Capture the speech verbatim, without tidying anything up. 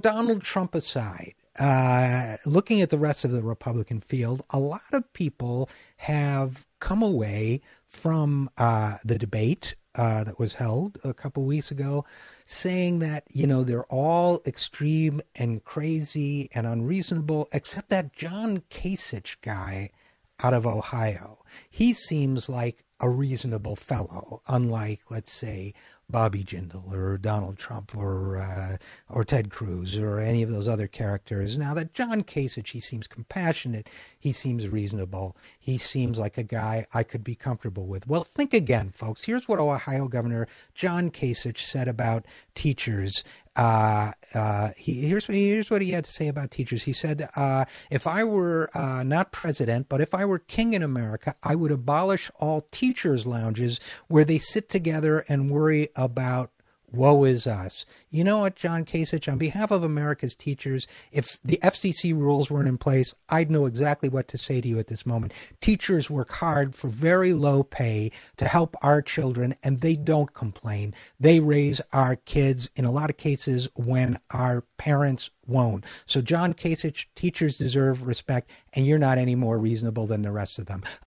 Donald Trump aside, uh, looking at the rest of the Republican field, a lot of people have come away from uh, the debate uh, that was held a couple weeks ago saying that, you know, they're all extreme and crazy and unreasonable, except that John Kasich guy out of Ohio. He seems like a reasonable fellow, unlike, let's say, Bobby Jindal or Donald Trump or uh, or Ted Cruz or any of those other characters. Now that John Kasich, he seems compassionate, he seems reasonable, he seems like a guy I could be comfortable with. Well, think again, folks. Here's what Ohio Governor John Kasich said about teachers. Uh, uh, he, here's, here's what he had to say about teachers. He said, uh, if I were uh, not president, but if I were king in America, I would abolish all teachers' lounges where they sit together and worry about woe is us. You know what, John Kasich, on behalf of America's teachers, if the F C C rules weren't in place, I'd know exactly what to say to you at this moment. Teachers work hard for very low pay to help our children, and they don't complain. They raise our kids in a lot of cases when our parents won't. So John Kasich, teachers deserve respect, and you're not any more reasonable than the rest of them.